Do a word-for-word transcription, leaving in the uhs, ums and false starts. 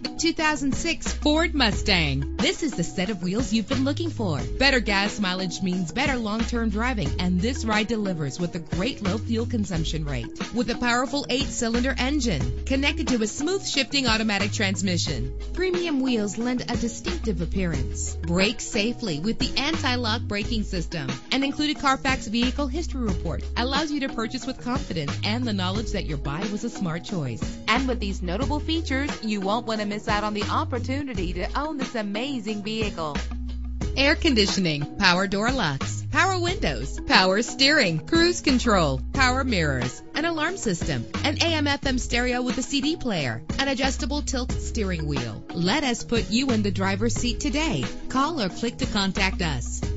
find the two thousand six Ford Mustang. This is the set of wheels you've been looking for. Better gas mileage means better long-term driving, and this ride delivers with a great low fuel consumption rate. With a powerful eight-cylinder engine connected to a smooth shifting automatic transmission, premium wheels lend a distinctive appearance. Brake safely with the anti-lock braking system. An included Carfax Vehicle History Report allows you to purchase with confidence and the knowledge that your buy was a smart choice. And with these notable features, you won't want to miss out on the opportunity to own this amazing vehicle. Air conditioning, power door locks, power windows, power steering, cruise control, power mirrors, an alarm system, an A M F M stereo with a C D player, an adjustable tilt steering wheel. Let us put you in the driver's seat today. Call or click to contact us.